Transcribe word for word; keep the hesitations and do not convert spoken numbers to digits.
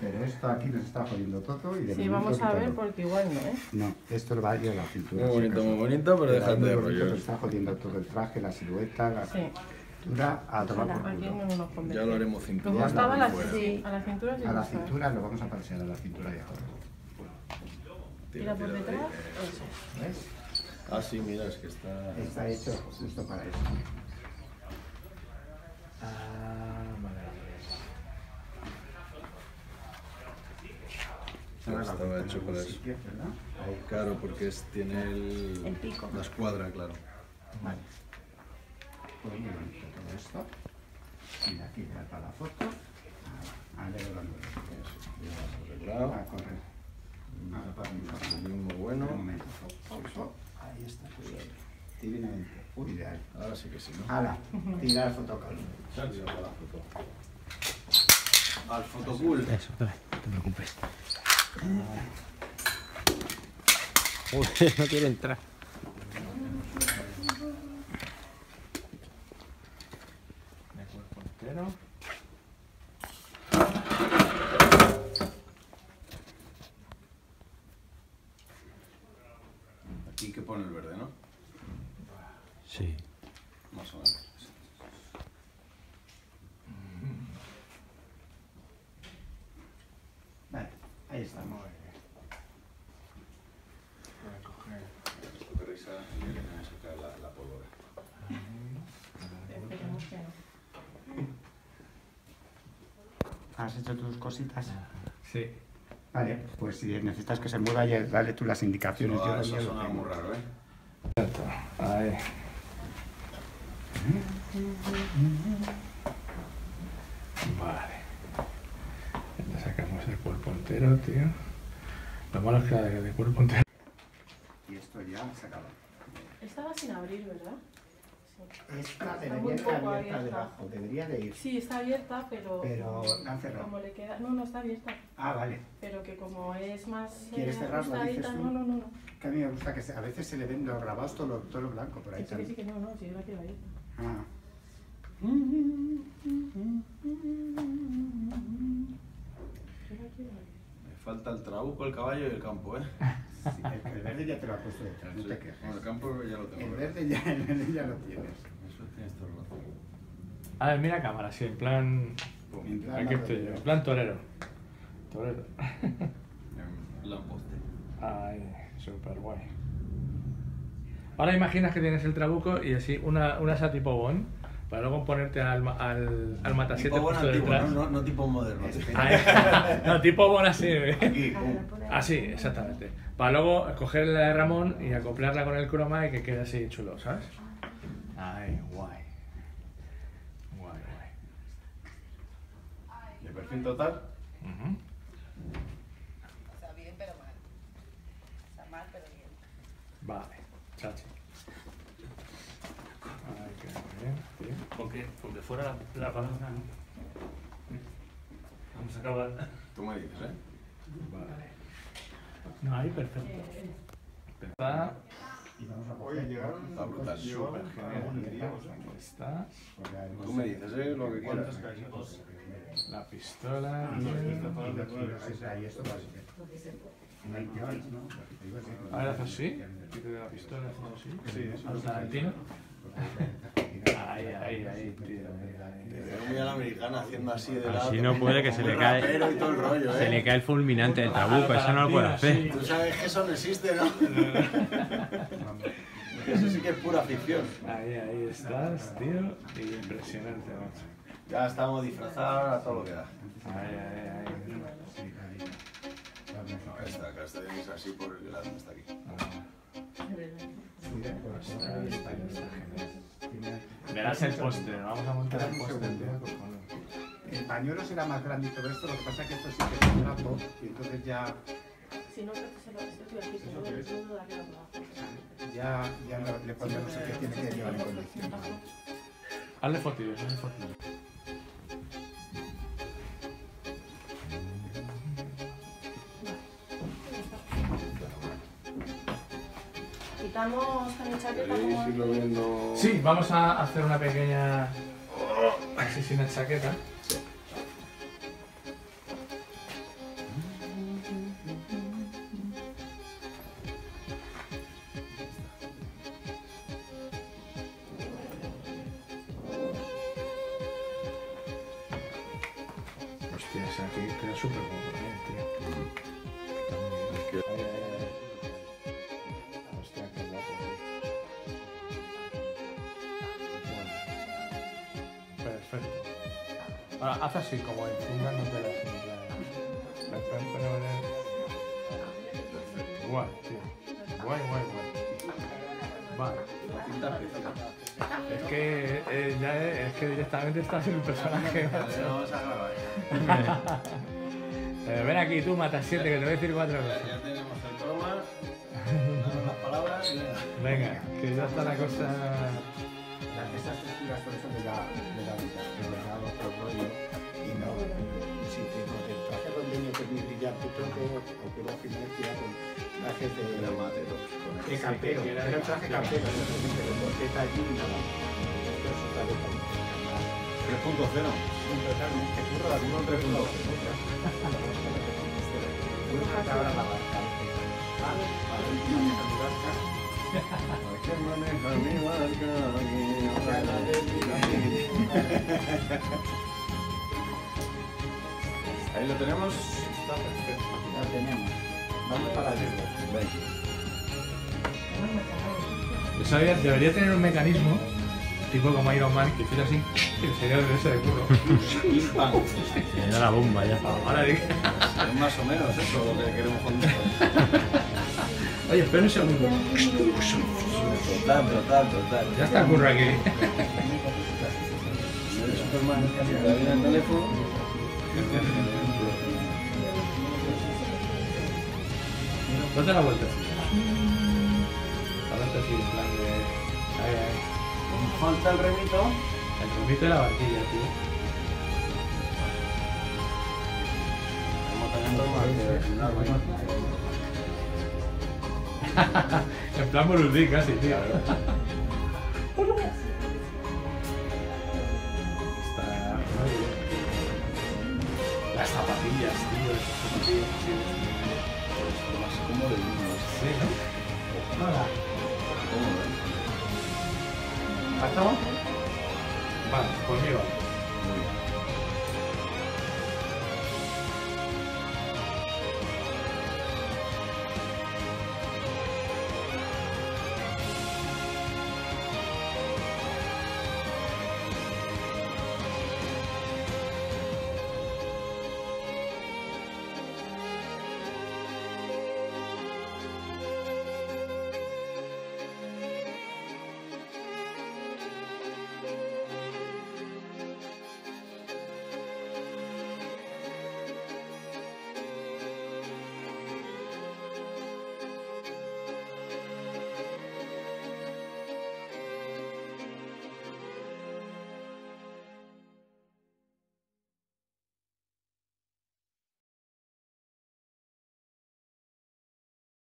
Pero esto aquí nos está jodiendo todo y de sí, vamos a ver todo. Porque igual no, ¿eh? No, esto va a ir a la cintura. Muy bonito, muy bonito, pero dejad de rollo. Nos está jodiendo todo el traje, la silueta, la sí. cintura, a tomar por culo. Ya lo haremos cintura. Nos gustaba la, sí, a la cintura. A la cintura lo vamos a pasear a la cintura de ahora. Tira por detrás. Eso. ¿Ves? Ah, sí, mira, es que está... Está hecho justo para eso. Ah, maravilloso. Estaba hecho para eso. Claro, porque es, tiene el, el pico. La escuadra, claro. Vale. Pues mira, todo esto. Mira, aquí ya para la foto. Ah, vale, vale. Eso, ya va correr. Ahora para mí, muy bueno. Ahí está, cuidado. Divinamente. Ideal. Ahora sí que sí, ¿no? Ala, tira el fotocall. Tira la foto. Al fotocool. Eso, no te preocupes. Joder, no quiere entrar. Me cuerpo entero. Y que pone el verde, ¿no? Sí. Más o menos. Vale, ahí está, muy bien. Voy a coger... Esto que risa y le voy a sacar la, la pólvora. ¿Has hecho tus cositas? Sí. Vale, pues si necesitas que se mueva, ya dale tú las indicaciones. No, yo eso suena tengo. Muy raro, ¿eh? Ahí. Vale. Ya sacamos el cuerpo entero, tío. Lo malo es que el cuerpo entero... Y esto ya se acaba. Estaba sin abrir, ¿verdad? Esta debería estar abierta debajo, debería de ir. Sí, está abierta, pero, pero han cerrado. Como le queda... No, no está abierta. Ah, vale. Pero que como es más... ¿Quieres eh, cerrarla, dices tú? No, no, no. Que a mí me gusta que se... a veces se le ven los grabados todo lo, todo lo blanco por ahí. Sí, también. Sí, que no, no, sí, yo la quiero abierta. Ah. Me falta el trabuco, el caballo y el campo, ¿eh? Sí, el, el verde ya te lo has puesto detrás, no te quejes. Bueno, el campo ya lo tengo. El verde ya, el verde ya lo tienes. Eso tienes todo el rato. A ver, mira cámara, sí, en plan... En plan aquí estoy yo, en plan torero. Torero. En plan poste. Ay, súper guay. Ahora imaginas que tienes el trabuco y así, una, una asa tipo Bond, para luego ponerte al, al, al matasete justo detrás. No, no, no tipo moderno. No, tipo Bond así. Aquí, así, exactamente. Para luego coger la de Ramón y acoplarla con el croma y que quede así chulo, ¿sabes? Ay, guay. Guay, guay. ¿De perfil total? Uh-huh. Está bien, pero mal. Está mal, pero bien. Vale, chachi. Ay, qué bien, bien. Porque, porque fuera la, la palabra, ¿no? Vamos a acabar. Tú me dices, ¿eh? Vale. No, ahí perfecto. Está. Oye, llegaron. Está brutal. Súper genial. Está. Tú me dices, ¿eh? Lo que quieras. La pistola. Ahí esto va a ver, haz así. La pistola, haz así. Sí, ahí, ahí, ahí, tío. Te veo muy a la americana haciendo así de lado. Así no puede, que se le cae. Y todo el rollo, ¿eh? Se le cae el fulminante del trabuco, eso no lo puede hacer. Tú sabes que eso no existe, ¿no? Eso sí que es pura ficción. Ahí, ahí estás, tío. Impresionante, macho. Ya estamos disfrazados, ahora todo lo que da. Ahí, ahí, ahí. Esta casta es así por el lado, está aquí. Verás el póster, ¿no? Vamos a montar el póster. El pañuelo será más grande y todo esto, lo que pasa es que esto sí que es un rato y entonces ya... Si no, creo que se lo voy a decir, se lo voy a decir, ya, ya no, le pondremos el que tiene que llevar en condición. Hazle fotillos, hazle fotillos. ¿Estamos con el chaqueta? Como... Sí, vamos a hacer una pequeña asesina chaqueta. Sí. Hostia, esa aquí queda súper guapa, eh, tío. Ay, ay, ay. Hostia, qué guapo, tío. Perfecto. Ahora, haz así como en funda, no te la hacen. Guay, tío. Guay, guay, guay. Vale. Es que, eh, ya es, es que directamente estás en un personaje. Vamos a grabar. Ven aquí, tú matas siete, que te voy a decir cuatro veces. Ya, ya tenemos el croma, damos las palabras y venga. Venga, que ya está la cosa. Esas texturas por eso de la vida, de regalo, por rollo. Y no, si te traje con niño que es brillante, creo que lo final que era con trajes de amatero. De campero, era un traje campero, porque está allí y nada. tres punto cero. Este curro la tengo en tres punto cero. Una cabra la barca. Vale, para el tío de la barca. ¿Por qué barca? Ahí lo tenemos. Está perfecto. Lo tenemos. Vamos para arriba. Eso debería tener un mecanismo, tipo como Iron Man, que hiciera así, y el señor de ese de curro. Se da la bomba ya. Ahora es más o menos eso lo que queremos contar. Oye, espera un segundo. Total, total, total. Ya está el curro aquí. El Superman casi todavía en el teléfono. No te la vueltas. Así, en plan de... Ahí, ahí. Nos falta el remito. El remito de la barquilla, tío. Estamos teniendo más que... En plan Burundi casi, tío. Está... Las zapatillas, tío. Las zapatillas, tío. Lo más cómodo del mundo. Sí, ¿no? Nada. ¿Hasta? Vale, conmigo. Muy bien.